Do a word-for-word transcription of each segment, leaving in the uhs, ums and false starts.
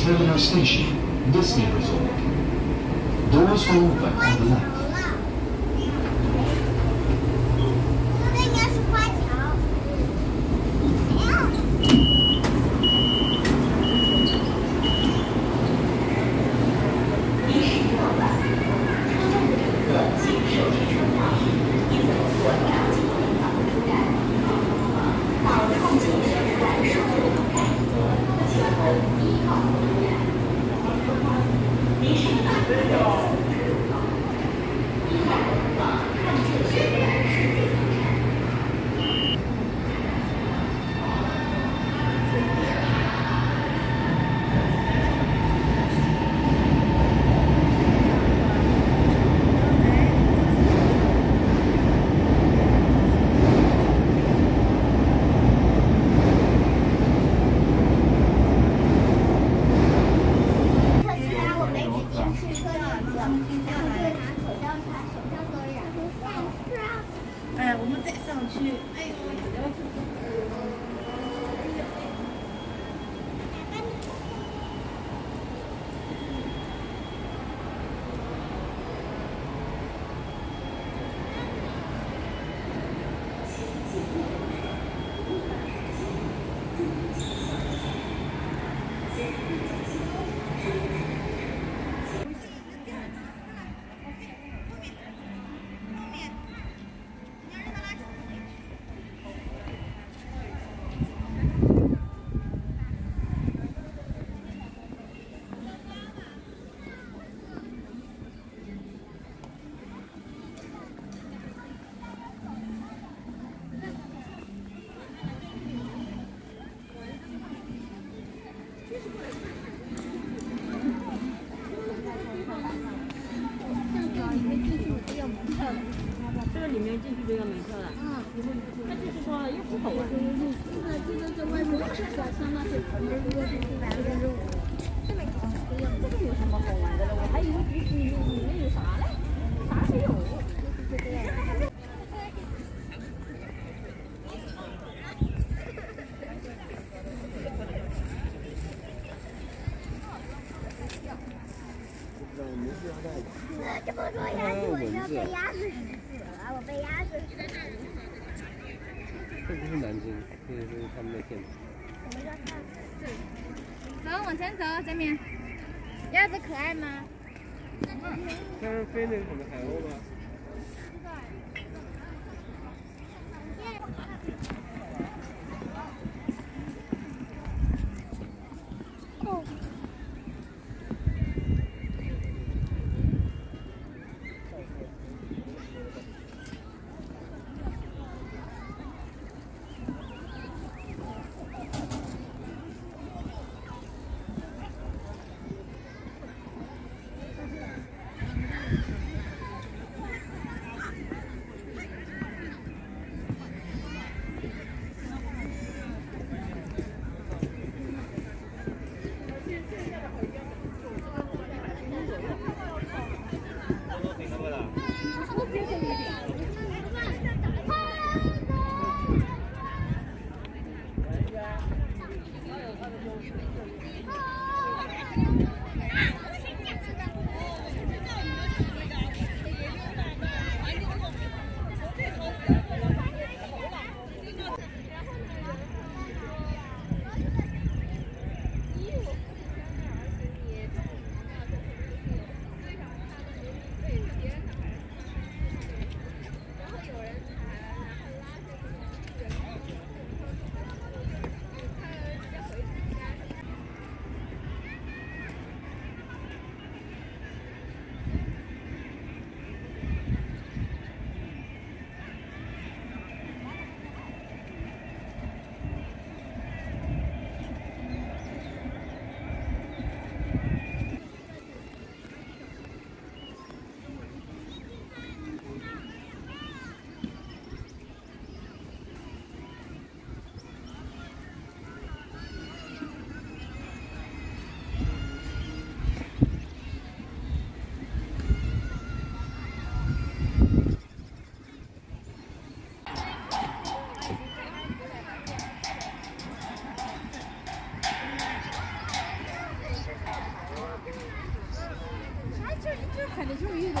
Terminal station, Disney Resort. Doors will open on the left.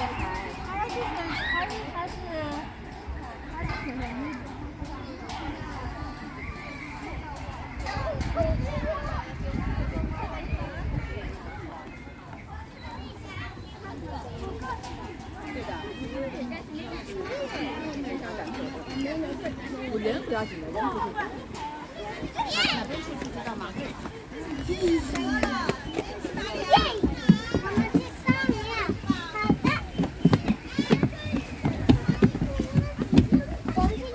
他是还是还是还是挺文艺的。 我人不要紧的，人不是。哪边出去知道吗？我们去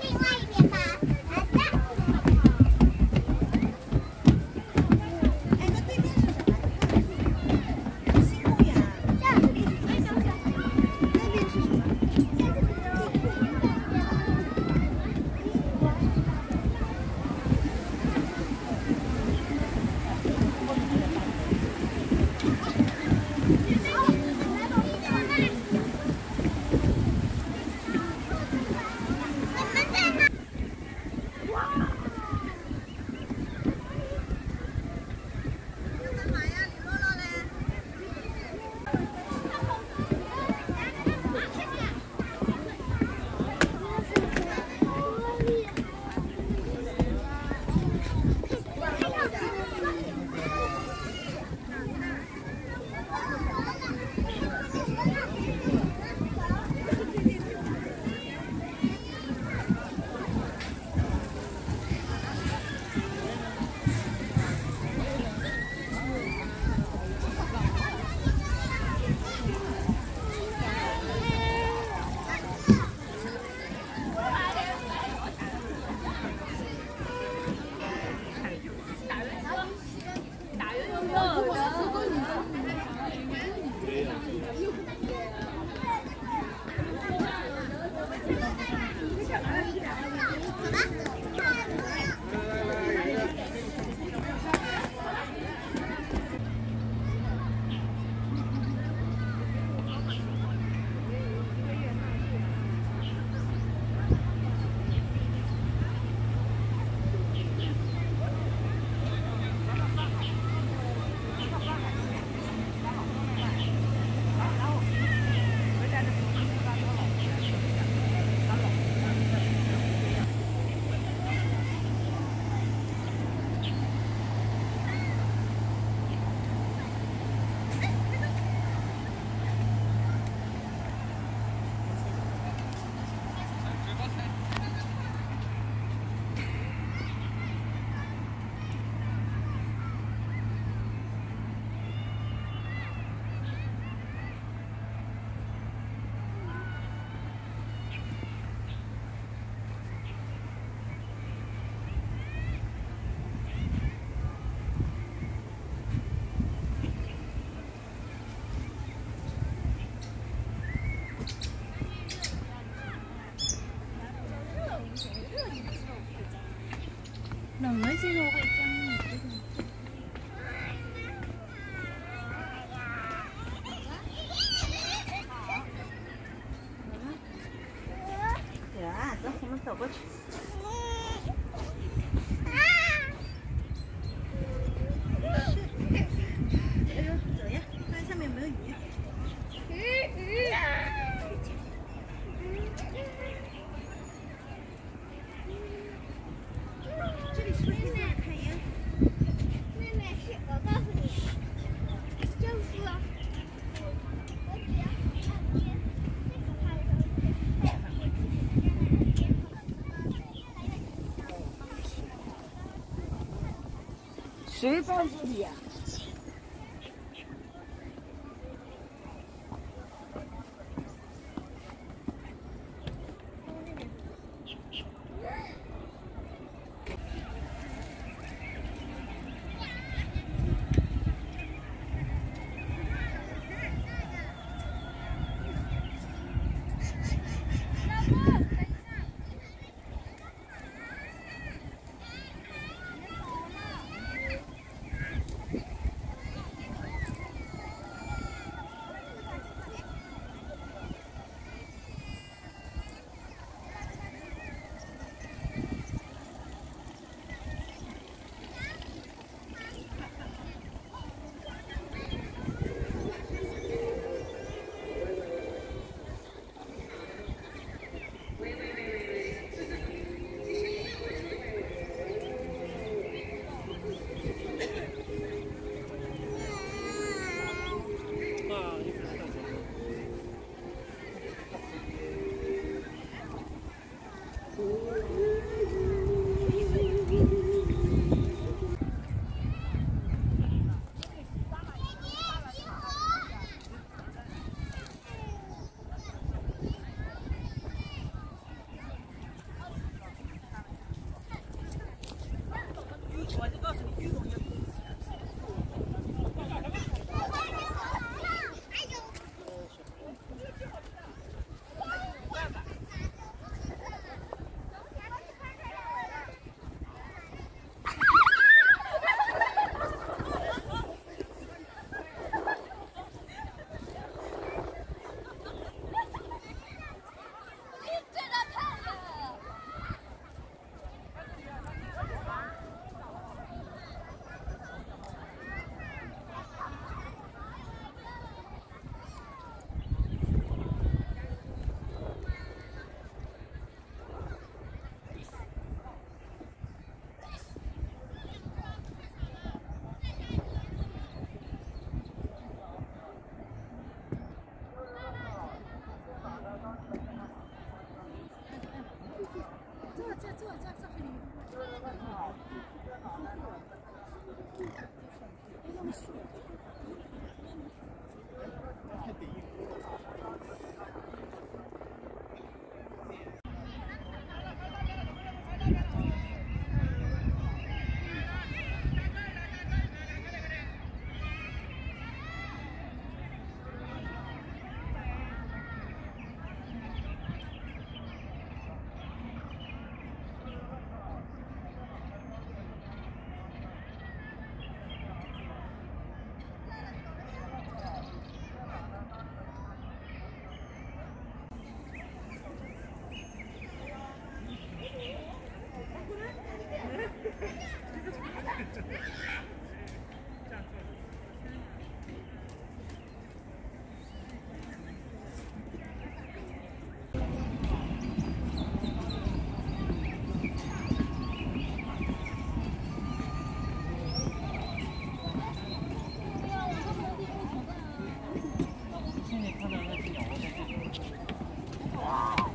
另外一边吧。好的。哎，那对面是什么？新公园。这样子。哎，等等。那边是什么？ 冷了肌肉会僵硬，对啊，走，我们走过去。 谁在这里呀？ Thank you.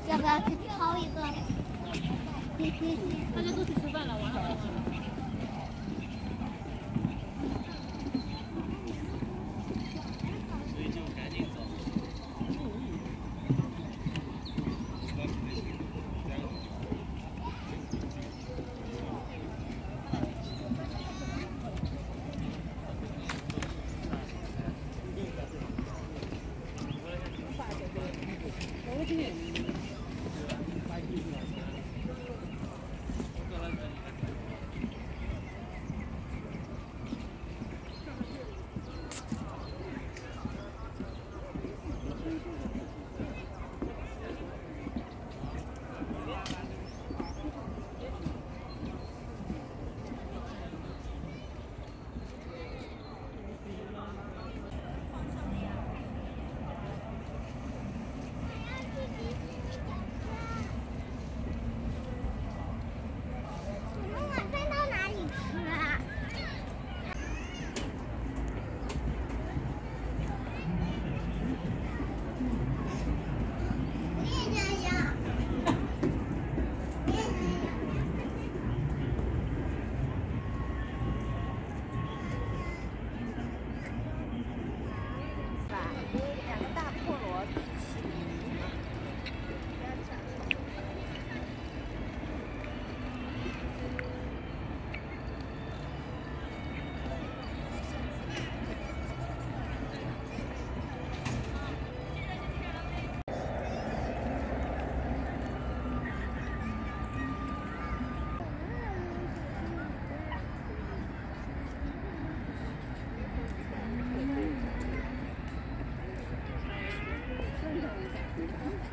要不要去掏一个？大家都去吃饭了，晚上。所以就赶紧走。我今天。 你小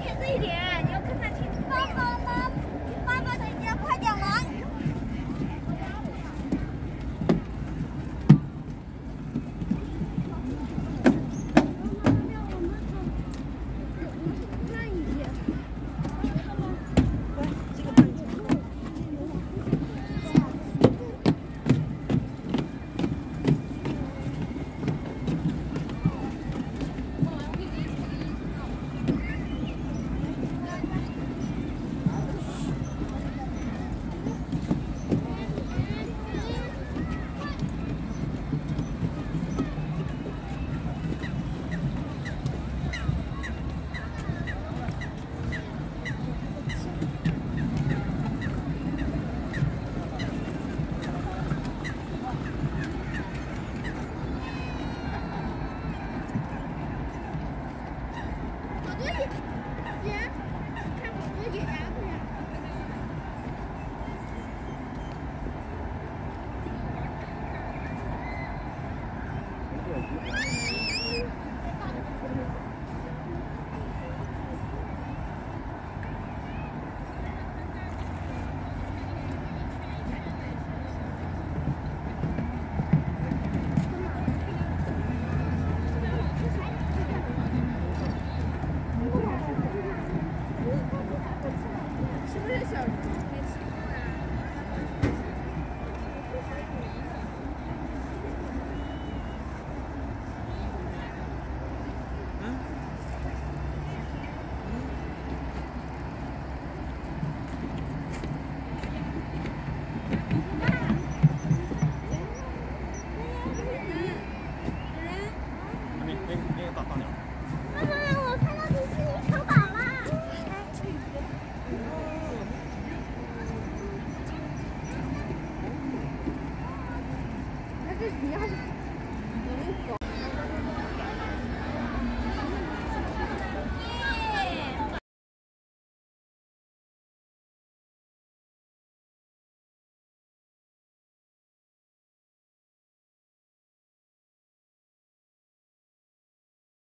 心一点，你要跟他去。爸爸妈妈，爸爸，等一下，快点来！